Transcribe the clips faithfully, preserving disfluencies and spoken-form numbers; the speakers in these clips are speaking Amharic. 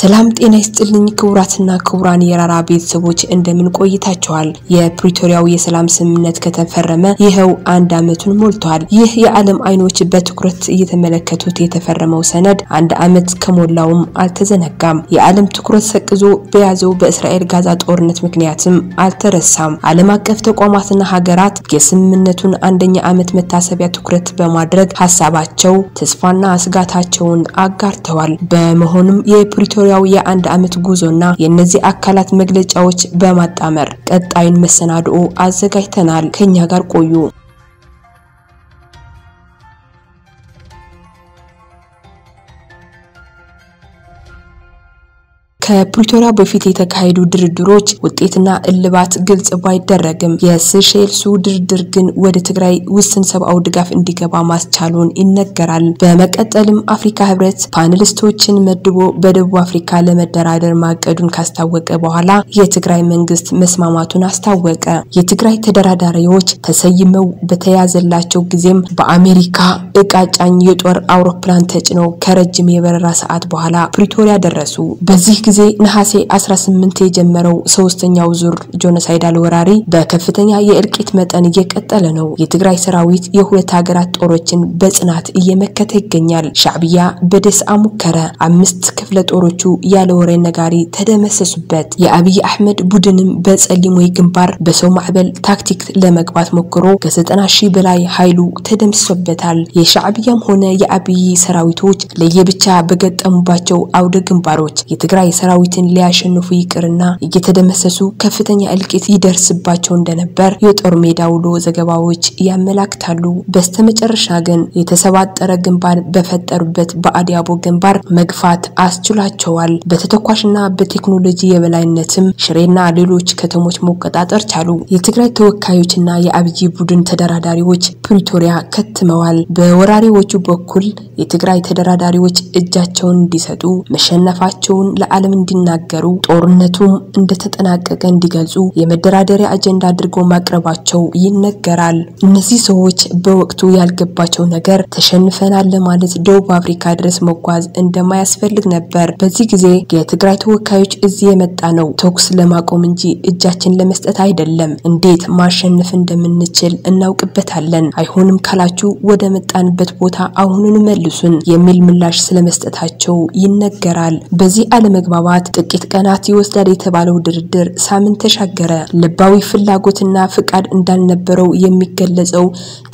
سلامت ጤና ይስጥልኝ ክቡራትና ክቡራን የራራ ቤተሰቦች እንደምን ቆይታችኋል የፕሪቶሪያው የሰላም ስምምነት ከተፈረመ ይሄው አንድ አመቱን ሞልቷል ይህ የዓለም አይኖች በትኩረት እየተመለከቱት የተፈረመው ሰነድ አንድ አመት ከሞላውም አልተዘነጋም የዓለም ትኩረት ሰቅዞ በያዘው በእስራኤል ጋዛ ጦርነት ምክንያትም አልተረሳም ዓለም አቀፍ ተቋማትና ሀገራት የስምምነቱን አንደኛ አመት መታሰቢያ ትኩረት በማድረግ ሐሳባቸው ተስፋና አስጋታቸውን አጋርተዋል በመሆኑም የፕሪቶሪያው አንድ አመት ጉዞና የነዚህ አካላት መግለጫዎች በማጣመር ቀጣይን መሰናዶ አዘጋጅተናል ከኛ ጋር ቆዩ ከፕሪቶሪያ በፊት የተካሄዱ ድርድሮች ውጤትና እልባት ግልጽ ባይደረግም የሴሼልሱ ድርድር ግን ወደ ትግራይ ውስን ሰብአዊ ድጋፍ እንዲገባ ማስቻሉን ይነገራል በመቀጠልም አፍሪካ ህብረት ፓነሊስቶችን መድቦ በደቡብ አፍሪካ ለመደራደር ማቀዱን ካስታወቀ በኋላ የትግራይ መንግስት መስማማቱን አስታወቀ የትግራይ ተደራዳሪዎች ተሰይመው በተያዘላቸው ጊዜም በአሜሪካ እቃጫኝ የጦር አውሮፕላን ተጭነው ከረጅም የበረራ ሰዓት በኋላ ፕሪቶሪያ ደረሱ በዚህ ጊዜ ነሐሴ አስራ ስምንት የጀመረው ሶስተኛው ዙር ጆኖሳይዳል ወራሪ በከፍተኛ የእልቂት መጠን እየቀጠለ ነው የትግራይ ሰራዊት የሁለት ሀገራት ጦሮችን በጽናት እየመከተ ይገኛል ሻዕቢያ በደስአ ሙከራ አምስት ክፍለ ጦሮቹ ያለ ወሬ ነጋሪ ተደመሰሱበት የአብይ አህመድ ቡድንም በጸሊሞይ ግንባር በሰው ማዕበል ታክቲክ ለመግባት ሞክሮ ከዘጠና ሺህ በላይ ኃይሉ ተደምስሶበታል የሻዕቢያም ሆነ የአብይ ሰራዊቶች ለየብቻ በገጠሙባቸው አውደ ግንባሮች የትግራይ ሰራዊትን ሊያሸንፉ ይቅርና እየተደመሰሱ ከፍተኛ እልቂት ይደርስባቸው እንደነበር የጦር ሜዳው ሎ ዘገባዎች ያመላክታሉ በስተመጨረሻ ግን የተሰባጠረ ግንባር በፈጠሩበት በአዲያቦ ግንባር መግፋት አስችሏቸዋል በተተኳሽና በቴክኖሎጂ የበላይነትም ሽሬና ሌሎች ከተሞች መቆጣጠር ቻሉ የትግራይ ተወካዮችና የአብይ ቡድን ተደራዳሪዎች ፕሪቶሪያ ከተመዋል በወራሪዎቹ በኩል የትግራይ ተደራዳሪዎች እጃቸውን እንዲሰጡ መሸነፋቸውን ለዓለም እንዲናገሩ ጦርነቱም እንደተጠናቀቀ እንዲገልጹ የመደራደሪያ አጀንዳ አድርጎ ማቅረባቸው ይነገራል እነዚህ ሰዎች በወቅቱ ያልገባቸው ነገር ተሸንፈናል ለማለት ደቡብ አፍሪካ ድረስ መጓዝ እንደማያስፈልግ ነበር በዚህ ጊዜ የትግራይ ተወካዮች እዚህ የመጣ ነው ተኩስ ለማቆም እንጂ እጃችን ለመስጠት አይደለም እንዴት ማሸነፍ እንደምንችል እናውቅበታለን አይሆንም ካላችሁ ወደ መጣንበት ቦታ አሁኑን መልሱን የሚል ምላሽ ስለመስጠታቸው ይነገራል በዚህ አለመግባባት ጥቂት ቀናት ይወስዳል የተባለው ድርድር ሳምንት ተሻገረ ልባዊ ፍላጎትና ፍቃድ እንዳልነበረው የሚገለጸው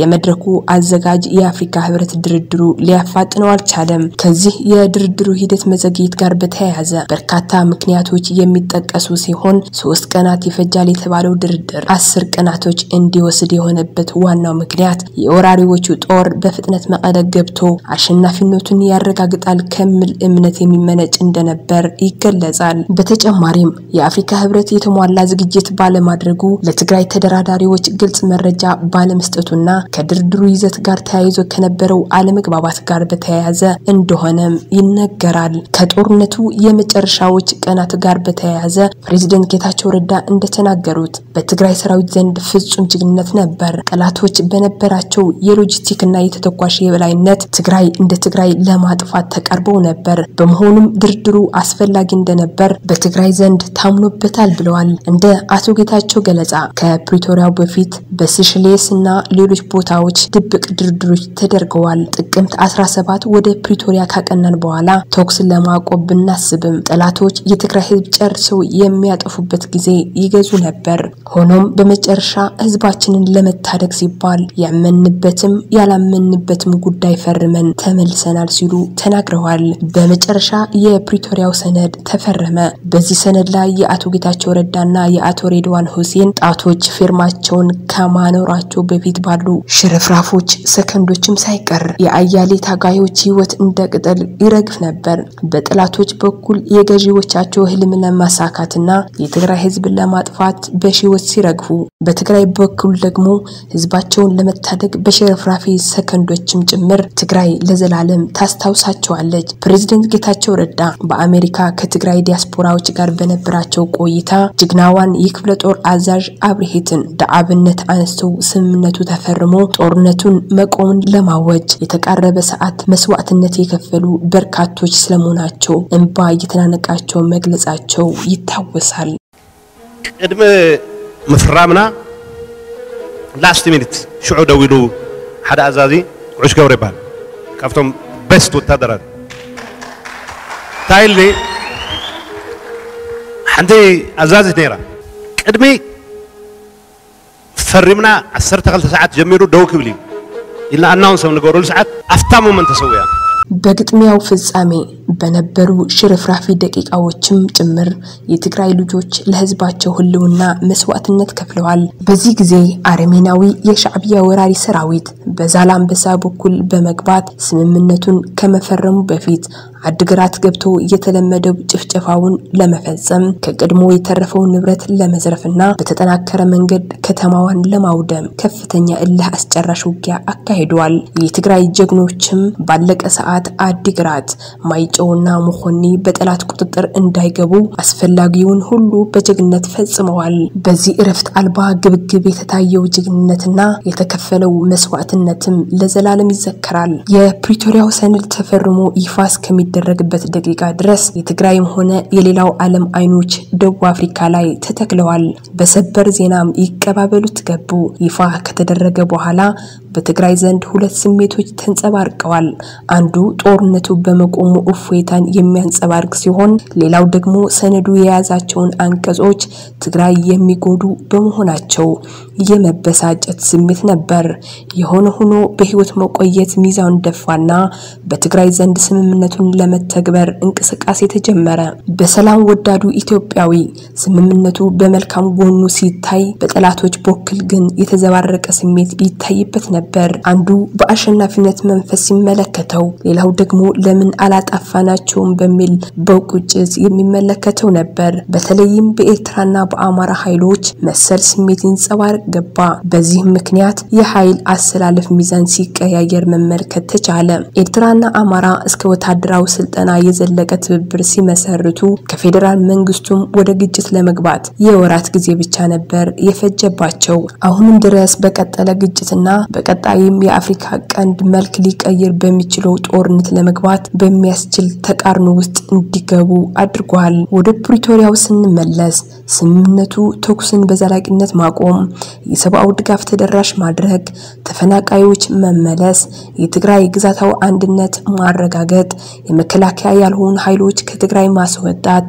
የመድረኩ አዘጋጅ የአፍሪካ ህብረት ድርድሩ ሊያፋጥነው አልቻለም ከዚህ የድርድሩ ሂደት መዘግየት ጋር በተያያዘ በርካታ ምክንያቶች የሚጠቀሱ ሲሆን ሶስት ቀናት ይፈጃል የተባለው ድርድር አስር ቀናቶች እንዲወስድ የሆነበት ዋናው ምክንያት የወራሪዎቹ ጦር በፍጥነት መቀለ ገብቶ አሸናፊነቱን ያረጋግጣል ከሚል እምነት የሚመነጭ እንደነበር ይገለጻል በተጨማሪም የአፍሪካ ህብረት የተሟላ ዝግጅት ባለማድረጉ ለትግራይ ተደራዳሪዎች ግልጽ መረጃ ባለመስጠቱና ከድርድሩ ይዘት ጋር ተያይዞ ከነበረው አለመግባባት ጋር በተያያዘ እንደሆነም ይነገራል ከጦርነቱ የመጨረሻዎች ቀናት ጋር በተያያዘ ፕሬዝዳንት ጌታቸው ረዳ እንደተናገሩት በትግራይ ሰራዊት ዘንድ ፍጹም ጅግነት ነበር ጠላቶች በነበራቸው የሎጂስቲክና የተተኳሽ የበላይነት ትግራይ እንደ ትግራይ ለማጥፋት ተቀርበው ነበር በመሆኑም ድርድሩ አስፈላጊ እንደነበር በትግራይ ዘንድ ታምኖበታል ብለዋል እንደ አቶ ጌታቸው ገለጻ ከፕሪቶሪያው በፊት በሲሽሌስና ሌሎች ቦታዎች ድብቅ ድርድሮች ተደርገዋል ጥቅምት አስራ ሰባት ወደ ፕሪቶሪያ ካቀናን በኋላ ተኩስ ለማቆም ብናስብም ጠላቶች የትግራይ ህዝብ ጨርሰው የሚያጠፉበት ጊዜ ይገዙ ነበር ሆኖም በመጨረሻ ህዝባችንን ለመታደግ ሲባል ያመንንበትም ያላመንንበትም ጉዳይ ፈርመን ተመልሰናል ሲሉ ተናግረዋል በመጨረሻ የፕሪቶሪያ ሰነድ ተፈረመ በዚህ ሰነድ ላይ የአቶ ጌታቸው ረዳና የአቶ ሬድዋን ሁሴን ጣቶች ፊርማቸውን ከማኖራቸው በፊት ባሉ ሽርፍራፎች ሰከንዶችም ሳይቀር የአያሌ ታጋዮች ህይወት እንደቀጠል ይረግፍ ነበር በጥላቶች በኩል የገዢዎቻቸው ህልም ለማሳካትና የትግራይ ህዝብ ለማጥፋት በሺዎች ሲረግፉ በትግራይ በኩል ደግሞ ህዝባቸውን ለመ متحدق بشير فرافي سكندوتشم جمر تجراي لزلالم تستوس هتشوالج. بريزيدنت ጌታቸው ረዳ በአሜሪካ ከትግራይ ዲያስፖራዎች ጋር በነበራቸው ቆይታ ጅግናዋን ይክብለ ጦር አዛዥ አብርሂትን ዳአብነት አንስተው ስምነቱ ተፈርሞ ጦርነቱን መቆምን ለማወጅ የተቃረበ ሰዓት መስዋዕትነት የከፈሉ በርካቶች ስለመሆናቸው እንባ እየተናነቃቸው መግለጻቸው ይታወሳል። ቅድመ መፍራምና ላስት ሚኒት ሽዑ ደውሉ ሓደ አዛዚ ዑሽ ገብረ ይባል ካብቶም ቤስት ወታደራ تايلي عندي أزازة نيرة قدمي فرمنا عشرة غلطة ساعات جميرو دوك بلي إلا أنهم سنقولوا ساعات أفتموا من تسويها بقت مياو في الزامي بنبرو شرف رافي دقيق أو تشم تمر يتقرأي لجوج لهزباتشو هلونا مسوقتنا تكفلوال بزيك زي عرميناوي يشعبيا وراري سراويت بزالان بسابو كل بمقبات سممنتون كما فرمو بفيت عدقرات قبتو يتلمدو جفجفاون لمفزم كقدمو يترفو نبرت لمزرفنا بتتناكر من قد كتماوان لماودم كفتنيا إله أسجرشوكيا أكاهدوال يتقرأي جغنو تشم بادلق أساعات عدقرات ماي جونا مخوني بدلات كتطر اندايقبو اسفلاقيون هلو بجغنة فزموال بزي ارفت قلبا قبقبي تتايو جغنتنا يتكفلو مسواتنا تم لزلالم يذكرال يه بريتورياو سنل تفرمو يفاس كميدرق بتدقيقا درس يتقرايم هنا يليلاو عالم اينوش دو افريكا لاي تتاقلوال بسبر زينام يكبابلو تقبو يفاه كتدرقبو هلا بتقراي زند هولت سميتوش تنسابار قوال عندو طورنتو بمقومو افويتان يميان سابار قسيهون ليلاو دقمو سندو يازاچون انكزوش تقراي يمي قودو بمهوناچو يمبساج اتسميت نبر يهون هونو بهيوت موقويت ميزاون دفوانا بتقراي زند سممنتون لمتقبر انكسك اسي تجمرا بسلام ودادو ايتوبياوي سممنتو بملكام بونو سيتاي بتقلاتوش بوكلغن يتزواررق اسميت بيتاي بتنبر بر عندو بأشنا في نت منفس ملكته ليلهو دقمو لمن على أفناتهم بميل بوكو جزء من ملكته نبر بتليم بإترنا بأمر حيلوج مسر سميتين سوار جبا بزيه مكنيات يحيل عسل في ميزان سيكا يجر من مركز تعلم إترنا أمرا اسكوت هدراو سلطنا يزلقت ببرسي مسرتو كفيدرال منجستم ورجت لمقبات يورات جزء بتشانبر يفجباتشو أهم درس بكتلا جتنا بك قطايم የአፍሪካ ቀንድ መልክ ሊቀየር በሚችለው ጦርነት ለመግባት በሚያስችል ተቃርኖ ውስጥ እንዲገቡ አድርጓል። ወደ ፕሪቶሪያው ስንመለስ ስምምነቱ ተኩስን በዘላቂነት ማቆም፣ የሰብአዊ ድጋፍ ተደራሽ ማድረግ፣ ተፈናቃዮች መመለስ፣ የትግራይ ግዛታዊ አንድነት ማረጋገጥ፣ የመከላከያ ያልሆኑ ኃይሎች ከትግራይ ማስወጣት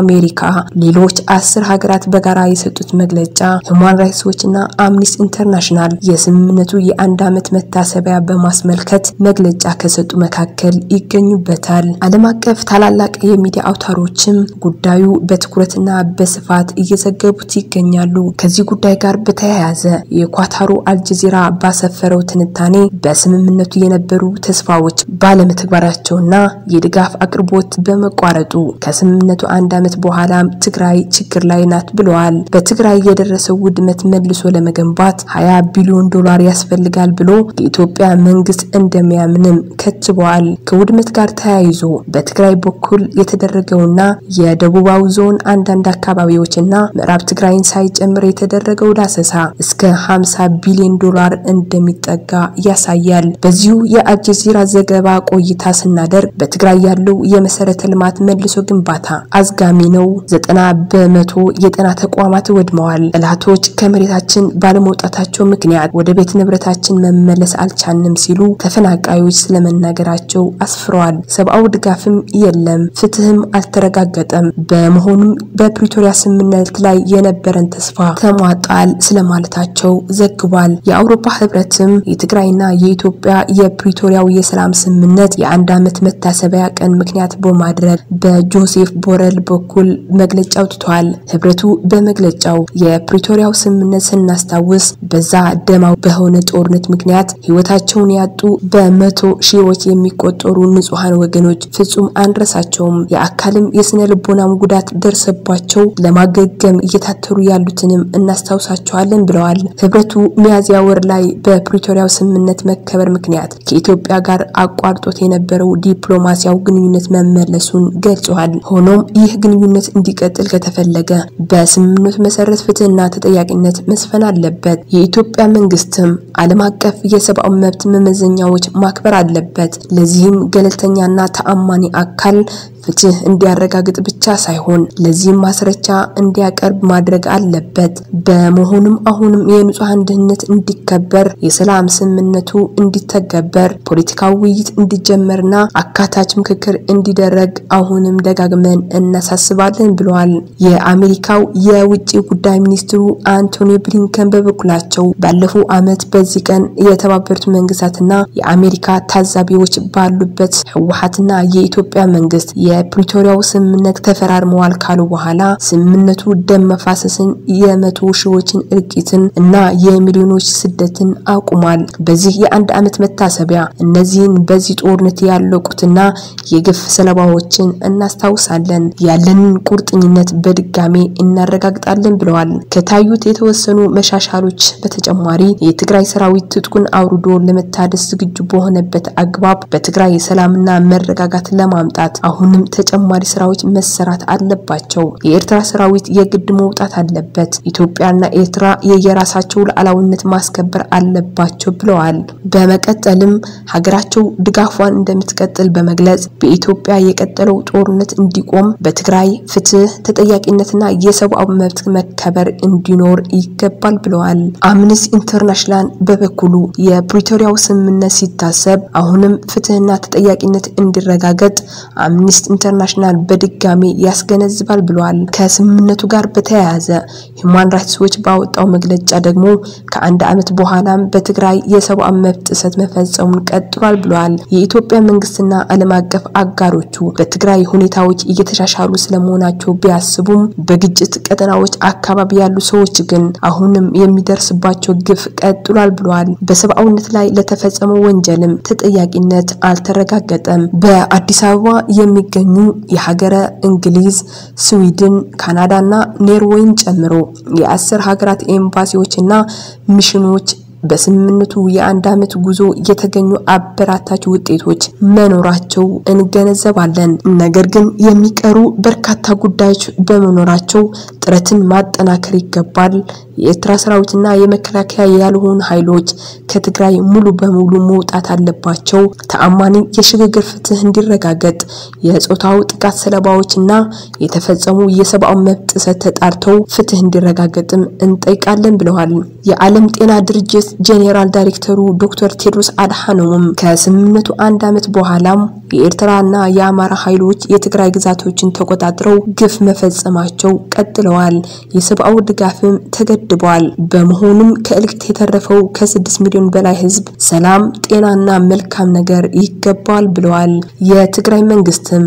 أمريكا ليلوش أسر هاجرات بجراي ستوت مجلجة همان رئيس وجنا أمنيس إنترناشنال يسمنتو يأندمت متسابع بماس ملكت مجلجة كستو مكاكل إجنيو بتال عندما كفت هلالك أي ميديا أو تروتشم قدايو بتكرتنا بسفات يزجبتي كنيالو كذي قدايكار بتهازة يقطعوا الجزيرة بسفرو تنتاني بس منتو ينبرو تسفاوت بالمتقبراتنا يدقاف أقربوت بمقارتو كسمنتو عند متبوهالام تقرأي تشكر لاينات بلوال بتقرأي يدرس ودمت مدلسو لمجنبات حيا بليون دولار يسفل لقال بلو لإتوبيا منجس اندميا منم كتبوال كودمت قار تهايزو بتقرأي بكل يتدرقونا يدبواو زون عندان داكاباويوشنا مراب تقرأين سايج امري تدرقو داسسها اسكن حامسا بليون دولار اندمي تقا يسايل بزيو يا الجزيرة زقباق ويتاسن نادر بتقرأي يالو يمسارة المات مدلسو جنباتها ازقا قدامينو زتنا بمتو يتنا تقوامات ودموال الهاتوج كامريتاتشن بالموتاتاتشو مكنيات ودبيت نبرتاتشن مملس عالشان نمسيلو تفناق ايوج سلمن ناقراتشو اسفروال سبقاو دقافم يلم فتهم الترقاقتم بمهونم ببريتوريا سمنا التلاي ينبرن تسفا تمواتقال سلمالتاتشو زكوال يا اوروبا حبرتم يتقرأينا ييتوبيا يبريتوريا ويسلام سمنات يعندامت متاسباك ان مكنيات بومادرد بجوزيف بورل بكل مجلج او تتوال هبرتو بمجلج او يا بريتوريا وسمنات سنناستاوس بزا دمو بهونت اورنت مكنيات هيوتاتشون ياتو بمتو شيوات يميكوتورو نزوحان وغنوج فتسوم انرساتشوم يا اكالم يسنال بونام قدات درس بواتشو لما قجم يتاترو يالوتنم الناستاوساتشو عالن بلوال هبرتو ميازيا ورلاي ببريتوريا وسمنات مكبر مكنيات كيتوبيا غار اقوارتو تينبرو ديبلوماسيا وغنيونت مملسون ገልጿል ሆኖም ይህ ግንኙነት እንዲቀጥል ከተፈለገ በስምምነት መሰረት ፍትህና ተጠያቂነት መስፈን አለበት የኢትዮጵያ መንግስትም ዓለም አቀፍ የሰብአዊ መብት መመዘኛዎች ማክበር አለበት ለዚህም ገለልተኛና ተአማኒ አካል ፍትህ እንዲያረጋግጥ ብቻ ሳይሆን ለዚህም ማስረጃ እንዲያቀርብ ማድረግ አለበት በመሆኑም አሁንም የንጹሃን ደህንነት እንዲከበር የሰላም ስምምነቱ እንዲተገበር ፖለቲካዊ ውይይት እንዲጀመርና አካታች ምክክር እንዲደረግ አሁንም ደጋግመን እናሳስባለን ብለዋል የአሜሪካው የውጪ ጉዳይ ሚኒስትሩ አንቶኒ ብሊንከን በበኩላቸው ባለፈው አመት በዚህ ቀን የተባበሩት መንግስታትና የአሜሪካ ታዛቢዎች ባሉበት ህወሓትና የኢትዮጵያ መንግስት የፕሪቶሪያው ስምምነት ተፈራርመዋል ካሉ በኋላ ስምምነቱ ደም መፋሰስን የመቶ ሺዎችን እልቂትን እና የሚሊዮኖች ስደትን አቁሟል በዚህ የአንድ አመት መታሰቢያ እነዚህን በዚህ ጦርነት ያለቁትና የግፍ ሰለባዎችን እናስታውሳለን ያለን ቁርጥኝነት በድጋሜ እናረጋግጣለን ብለዋል ከታዩት የተወሰኑ መሻሻሎች በተጨማሪ የትግራይ ሰራዊት ትጥቁን አውርዶ ለመታደስ ዝግጁ በሆነበት አግባብ በትግራይ ሰላምና መረጋጋት ለማምጣት አሁንም ተጨማሪ ስራዎች መሰራት አለባቸው የኤርትራ ሰራዊት የግድ መውጣት አለበት ኢትዮጵያና ኤርትራ የየራሳቸው ሉዓላዊነት ማስከበር አለባቸው ብለዋል በመቀጠልም ሀገራቸው ድጋፏን እንደምትቀጥል በመግለጽ በኢትዮጵያ የቀጠለው ጦርነት እንዲቆም በትግራይ ፍትህ ተጠያቂነትና የሰብአዊ መብት መከበር እንዲኖር ይገባል ብለዋል አምነስቲ ኢንተርናሽናል በበኩሉ የፕሪቶሪያው ስምምነት ሲታሰብ አሁንም ፍትህና ተጠያቂነት እንዲረጋገጥ አምነስቲ ኢንተርናሽናል በድጋሚ ያስገነዝባል ብለዋል ከስምምነቱ ጋር በተያያዘ ሁማን ራይትስ ዎች ባወጣው መግለጫ ደግሞ ከአንድ አመት በኋላም በትግራይ የሰብአዊ መብት ጥሰት መፈጸሙን ቀጥሏል ብለዋል የኢትዮጵያ መንግስትና ዓለም አቀፍ አጋሮቹ በትግራይ ሁኔታዎች እየተሻሻሉ ስለመሆናቸው ቢያስቡም በግጭት ቀጠናዎች አካባቢ ያሉ ሰዎች ግን አሁንም የሚደርስባቸው ግፍ ቀጥሏል ብለዋል በሰብአዊነት ላይ ለተፈጸመው ወንጀልም ተጠያቂነት አልተረጋገጠም በአዲስ አበባ የሚገኙ የሀገረ እንግሊዝ ስዊድን ካናዳና ኖርዌይን ጨምሮ የአስር ሀገራት ኤምባሲዎችና ሚሽኖች በስምምነቱ የአንድ አመት ጉዞ የተገኙ አበራታች ውጤቶች መኖራቸው እንገነዘባለን ነገር ግን የሚቀሩ በርካታ ጉዳዮች በመኖራቸው ጥረትን ማጠናከር ይገባል የኤርትራ ሰራዊትና የመከላከያ ያልሆኑ ኃይሎች ከትግራይ ሙሉ በሙሉ መውጣት አለባቸው ተአማኒ የሽግግር ፍትህ እንዲረጋገጥ የጾታው ጥቃት ሰለባዎችና የተፈጸሙ የሰብአዊ መብት ጥሰት ተጣርተው ፍትህ እንዲረጋገጥም እንጠይቃለን ብለዋል የዓለም ጤና ድርጅት ጄኔራል ዳይሬክተሩ ዶክተር ቴድሮስ አድሃኖም ከስምምነቱ አንድ አመት በኋላም የኤርትራና የአማራ ኃይሎች የትግራይ ግዛቶችን ተቆጣጥረው ግፍ መፈጸማቸው ቀጥለዋል የሰብአዊ ድጋፍም ተገድቧል በመሆኑም ከእልቂት የተረፈው ከ ስድስት ሚሊዮን በላይ ህዝብ ሰላም ጤናና መልካም ነገር ይገባል ብለዋል የትግራይ መንግስትም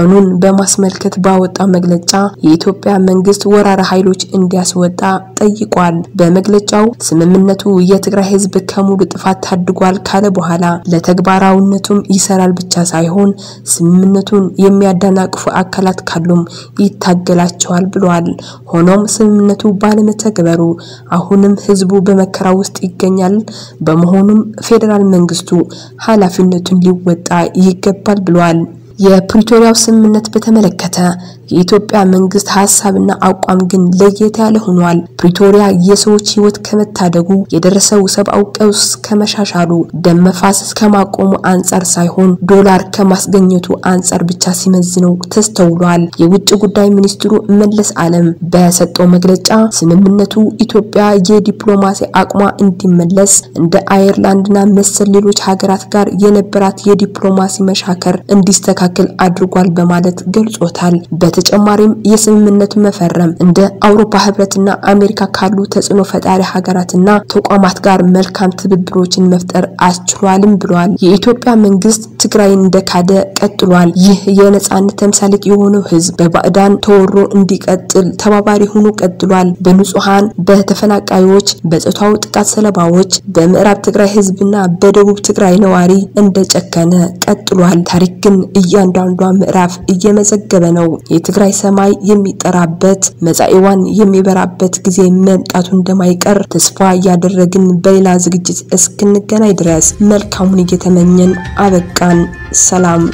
ቀኑን በማስመልከት ባወጣ መግለጫ የኢትዮጵያ መንግስት ወራራ ኃይሎች እንዲያስወጣ ጠይቋል በመግለጫው ስምምነቱ የትግራይ ህዝብ ከሙሉ ጥፋት ታድጓል ካለ በኋላ ለተግባራውነቱም ይሰራል ብቻ ሳይሆን ስምምነቱን የሚያዳናቅፉ አካላት ካሉም ይታገላቸዋል ብለዋል ሆኖም ስምምነቱ ባለመተግበሩ አሁንም ህዝቡ በመከራ ውስጥ ይገኛል በመሆኑም ፌደራል መንግስቱ ኃላፊነቱን ሊወጣ ይገባል ብለዋል የፕሪቶሪያው ስምምነት በተመለከተ የኢትዮጵያ መንግስት ሐሳብና አቋም ግን ለየት ያለ ሆኗል ፕሪቶሪያ የሰዎች ህይወት ከመታደጉ የደረሰው ሰብአዊ ቀውስ ከመሻሻሉ ደም መፋሰስ ከማቆሙ አንፃር ሳይሆን ዶላር ከማስገኘቱ አንፃር ብቻ ሲመዝነው ተስተውሏል የውጭ ጉዳይ ሚኒስትሩ መለስ ዓለም በሰጠው መግለጫ ስምምነቱ ኢትዮጵያ የዲፕሎማሲ አቋሟ እንዲመለስ እንደ አይርላንድና መሰል ሌሎች ሀገራት ጋር የነበራት የዲፕሎማሲ መሻከር እንዲስተካከል አድርጓል በማለት ገልጾታል በተጨማሪም የስምምነቱ መፈረም እንደ አውሮፓ ህብረትና አሜሪካ ካሉ ተጽኖ ፈጣሪ ሀገራትና ተቋማት ጋር መልካም ትብብሮችን መፍጠር አስችሏልም ብሏል የኢትዮጵያ መንግስት ትግራይን እንደካደ ቀጥሏል ይህ የነጻነት ተምሳሌት የሆነው ህዝብ በባዕዳን ተወሮ እንዲቀጥል ተባባሪ ሆኖ ቀጥሏል በንጹሃን በተፈናቃዮች በጾታው ጥቃት ሰለባዎች በመዕራብ ትግራይ ህዝብና በደቡብ ትግራይ ነዋሪ እንደጨከነ ቀጥሏል ታሪክ ግን አንዳንዱ ምዕራፍ እየመዘገበ ነው የትግራይ ሰማይ የሚጠራበት መጻኢዋን የሚበራበት ጊዜ መምጣቱ እንደማይቀር ተስፋ ያደረግን በሌላ ዝግጅት እስክንገናኝ ድረስ መልካሙን እየተመኘን አበቃን ሰላም